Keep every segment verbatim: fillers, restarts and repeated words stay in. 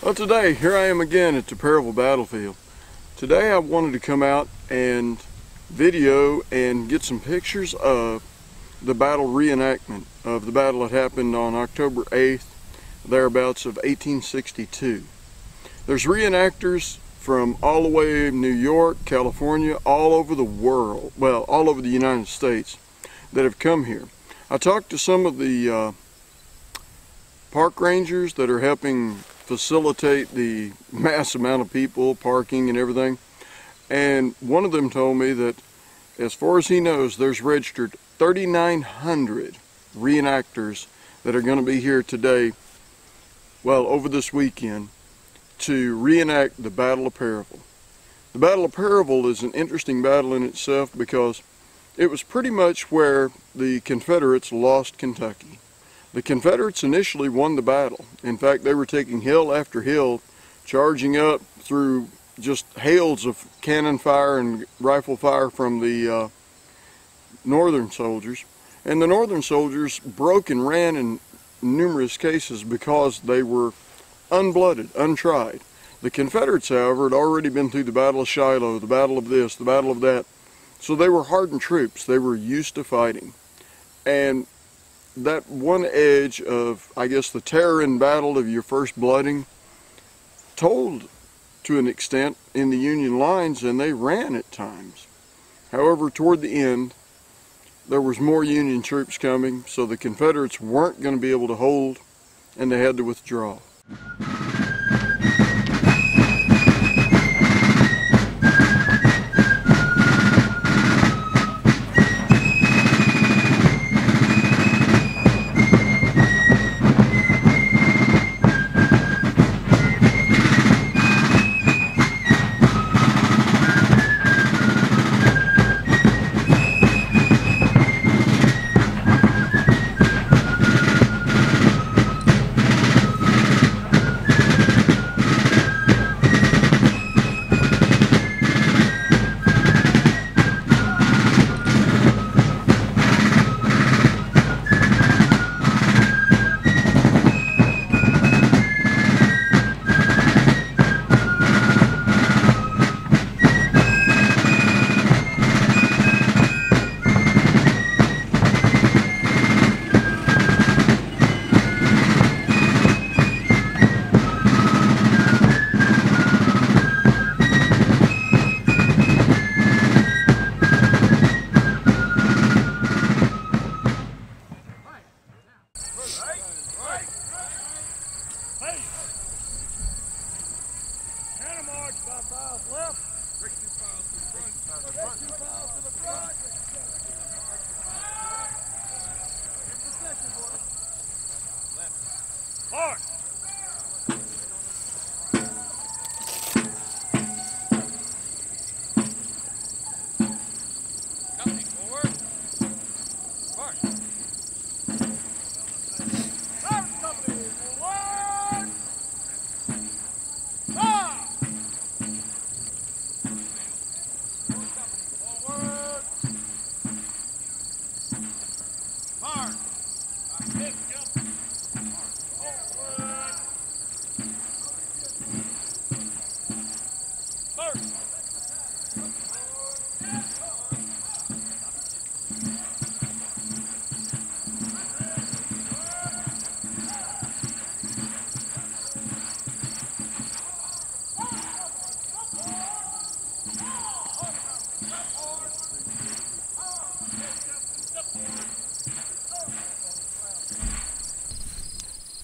Well, today, here I am again at the Perryville battlefield. Today I wanted to come out and video and get some pictures of the battle reenactment of the battle that happened on October eighth, thereabouts of eighteen sixty-two. There's reenactors from all the way in New York, California, all over the world, well, all over the United States that have come here. I talked to some of the uh, park rangers that are helping facilitate the mass amount of people, parking and everything, and one of them told me that as far as he knows there's registered thirty-nine hundred reenactors that are going to be here today, well, over this weekend, to reenact the Battle of Perryville. The Battle of Perryville is an interesting battle in itself because it was pretty much where the Confederates lost Kentucky. The Confederates initially won the battle. In fact, they were taking hill after hill, charging up through just hails of cannon fire and rifle fire from the uh, northern soldiers. And the northern soldiers broke and ran in numerous cases because they were unblooded, untried. The Confederates, however, had already been through the Battle of Shiloh, the Battle of this, the Battle of that. So they were hardened troops. They were used to fighting. And that one edge of, I guess, the terror in battle of your first blooding told to an extent in the Union lines, and they ran at times. However, toward the end, there was more Union troops coming, so the Confederates weren't going to be able to hold, and they had to withdraw.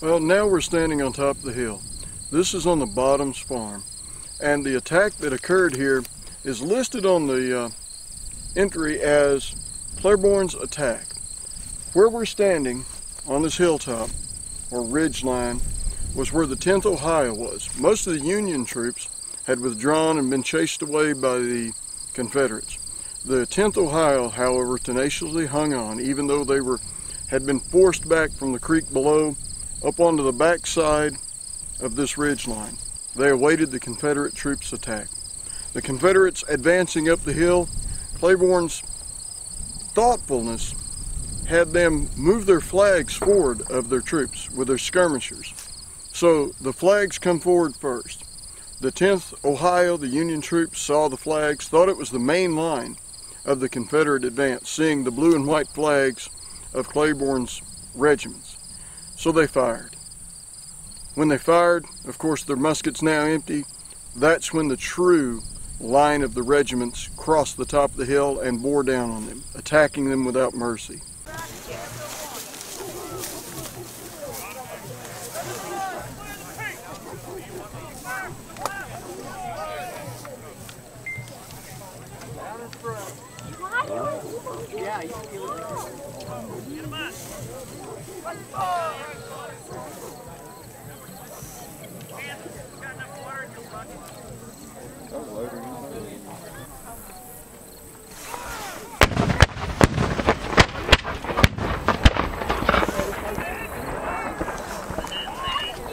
Well, now we're standing on top of the hill. This is on the Bottoms farm, and the attack that occurred here is listed on the uh, entry as Claiborne's attack. Where we're standing on this hilltop, or ridge line, was where the tenth Ohio was. Most of the Union troops had withdrawn and been chased away by the Confederates. The tenth Ohio, however, tenaciously hung on, even though they were had been forced back from the creek below up onto the backside of this ridge line. They awaited the Confederate troops' attack. The Confederates advancing up the hill, Claiborne's thoughtfulness had them move their flags forward of their troops with their skirmishers So the flags come forward first. The tenth Ohio, the Union troops, saw the flags, thought it was the main line of the Confederate advance, seeing the blue and white flags of Claiborne's regiments. So they fired. When they fired, of course, their muskets now empty, that's when the true line of the regiments crossed the top of the hill and bore down on them, attacking them without mercy.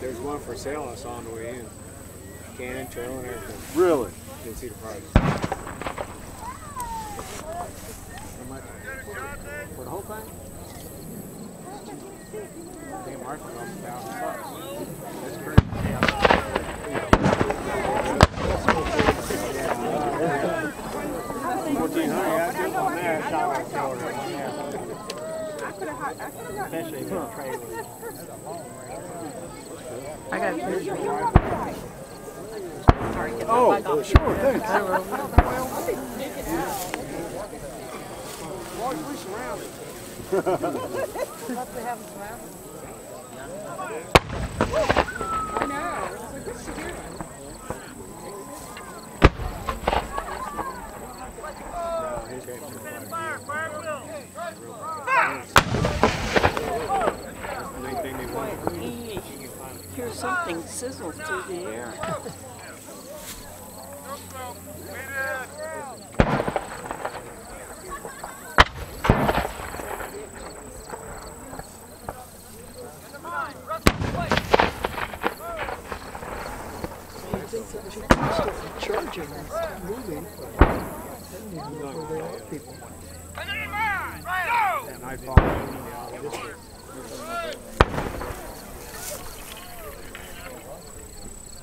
There's one for sale I saw on the way in. Cannon, trail, and everything. Really? Didn't see the price. For the whole thing? I think Mark was almost a thousand bucks. That's pretty. I got a Oh, sure, thanks. We surrounded. Must we have them surrounded? I know. It's a good security. Fire, fire, Will. Hear something sizzle through the air. Charging and moving. People. And I follow him this way.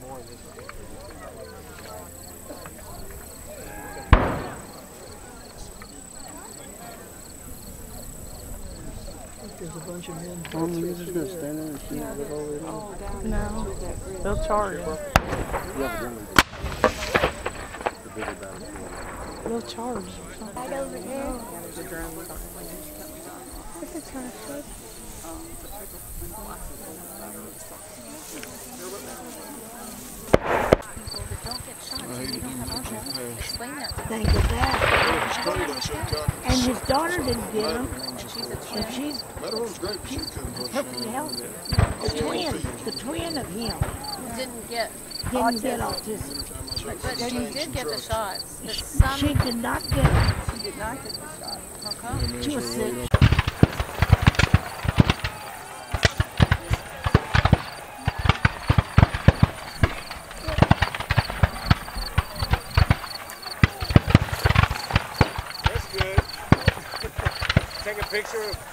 More this way. There's a bunch of men. Oh, they're just going to stand there and see yeah. It all the oh, no, they'll charge. They'll charge. Right over here. What's the time? Thank you, Dad. And his daughter didn't get him. And she's helping help. The twin, the twin of him. Didn't get didn't get autism. But, but she did get the shots. But some she did not get it. She did not get the shot. How come? She was sick. That's good. Take a picture of...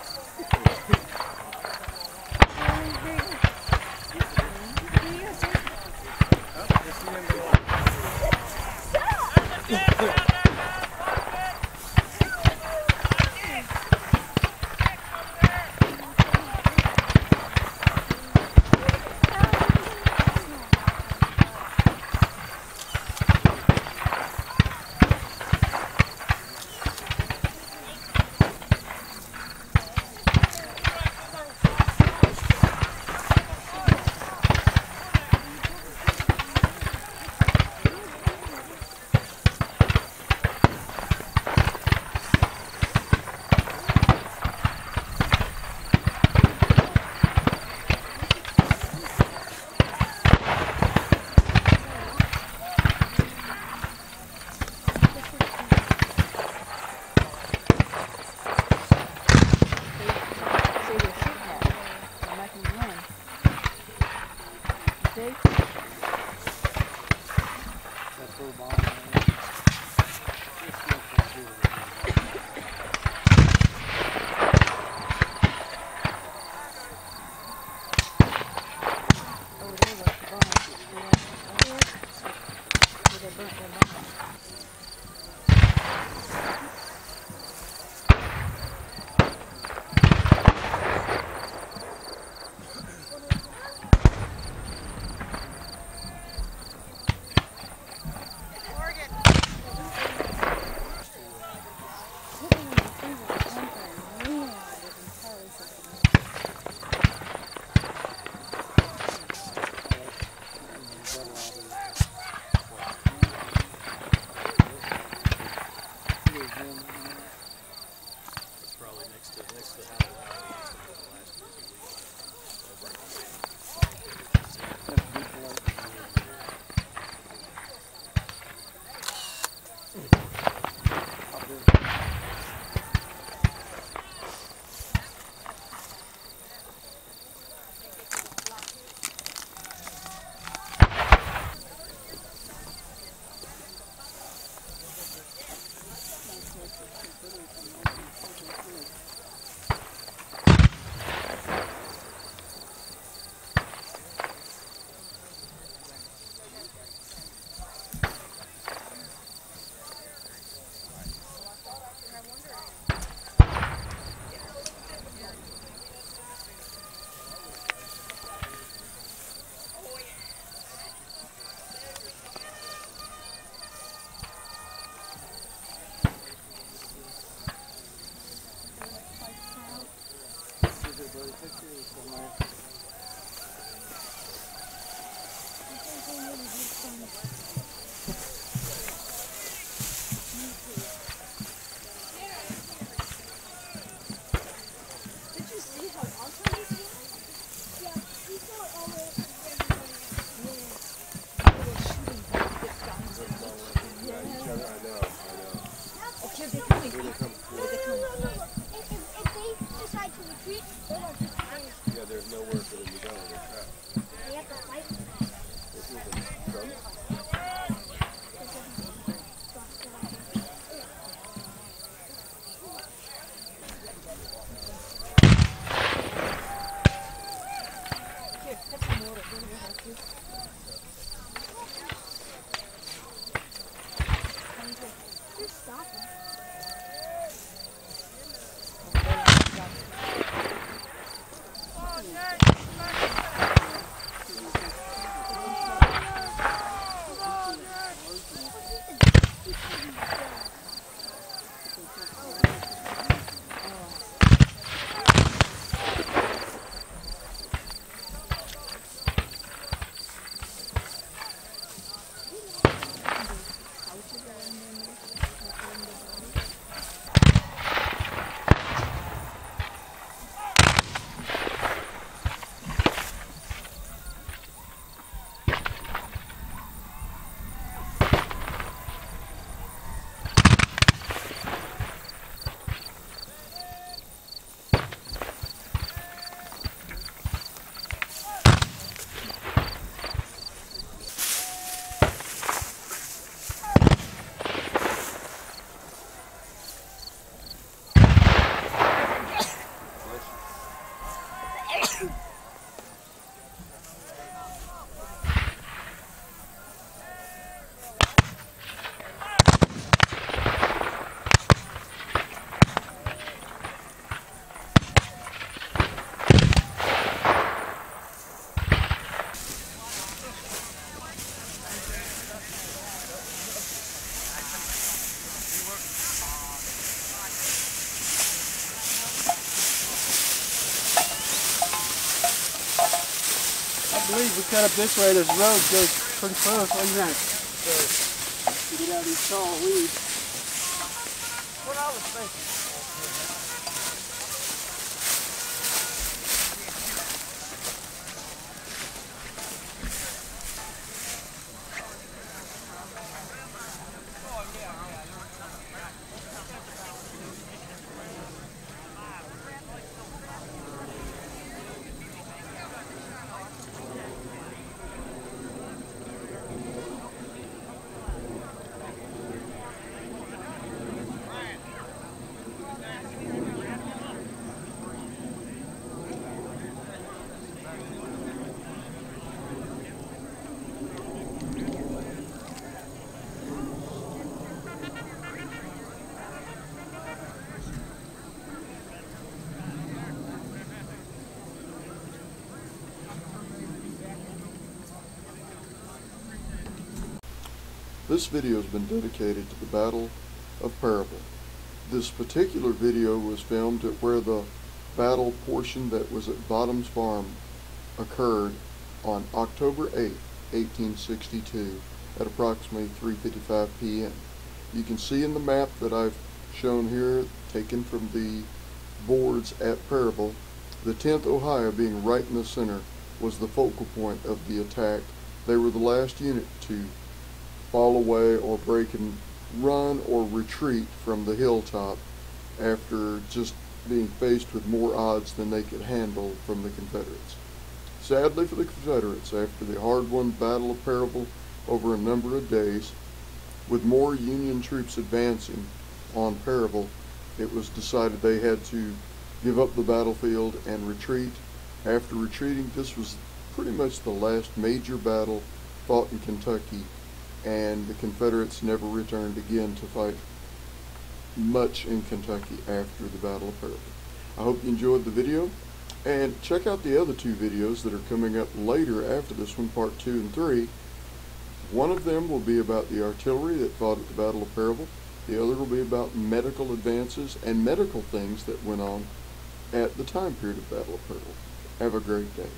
we cut up this way, there's a road that goes pretty close. Look at that. So, get out of these tall weeds. What I was thinking. This video has been dedicated to the Battle of Perryville. This particular video was filmed at where the battle portion that was at Bottoms Farm occurred on October eighth, eighteen sixty-two at approximately three fifty-five p m You can see in the map that I've shown here, taken from the boards at Perryville, the tenth Ohio being right in the center was the focal point of the attack. They were the last unit to fall away or break and run or retreat from the hilltop after just being faced with more odds than they could handle from the Confederates. Sadly for the Confederates, after the hard-won Battle of Perryville over a number of days, with more Union troops advancing on Perryville, it was decided they had to give up the battlefield and retreat. After retreating, this was pretty much the last major battle fought in Kentucky, and the Confederates never returned again to fight much in Kentucky after the Battle of Perryville. I hope you enjoyed the video, and check out the other two videos that are coming up later after this one, part two and three. One of them will be about the artillery that fought at the Battle of Perryville. The other will be about medical advances and medical things that went on at the time period of the Battle of Perryville. Have a great day.